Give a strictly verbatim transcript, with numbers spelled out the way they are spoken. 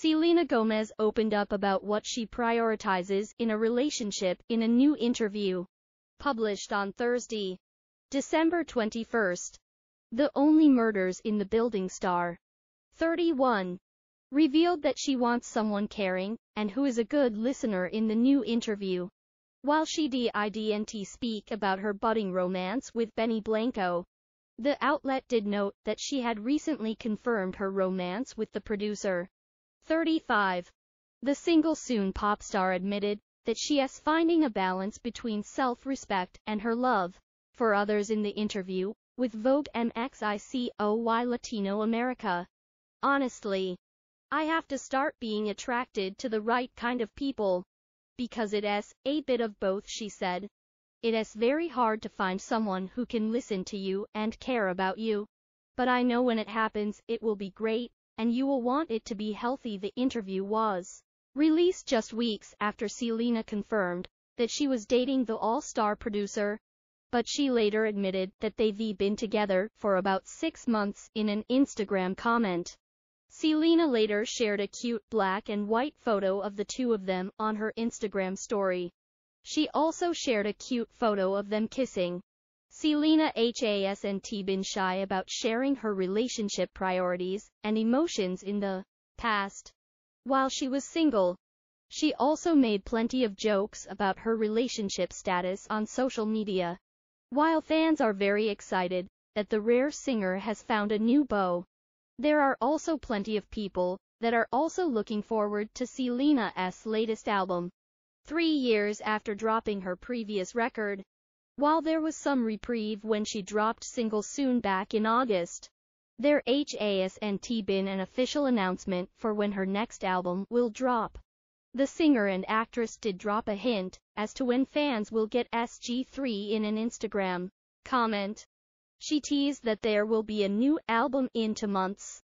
Selena Gomez opened up about what she prioritizes in a relationship in a new interview published on Thursday, December twenty-first. The Only Murders in the Building star, thirty-one, revealed that she wants someone caring and who is a good listener in the new interview. While she didn't speak about her budding romance with Benny Blanco, the outlet did note that she had recently confirmed her romance with the producer. thirty-five. The single soon pop star admitted that she is finding a balance between self-respect and her love for others in the interview with Vogue M X I C O Y Latino America. Honestly, I have to start being attracted to the right kind of people, because it is a bit of both, she said. It is very hard to find someone who can listen to you and care about you. But I know when it happens, it will be great, and you will want it to be healthy. The interview was released just weeks after Selena confirmed that she was dating the all-star producer, but she later admitted that they've been together for about six months in an Instagram comment. Selena later shared a cute black and white photo of the two of them on her Instagram story. She also shared a cute photo of them kissing. Selena hasn't been shy about sharing her relationship priorities and emotions in the past. While she was single, she also made plenty of jokes about her relationship status on social media. While fans are very excited that the rare singer has found a new beau, there are also plenty of people that are also looking forward to Selena's latest album. Three years after dropping her previous record, while there was some reprieve when she dropped Single Soon back in August, there hasn't been an official announcement for when her next album will drop. The singer and actress did drop a hint as to when fans will get S G three in an Instagram comment. She teased that there will be a new album in two months.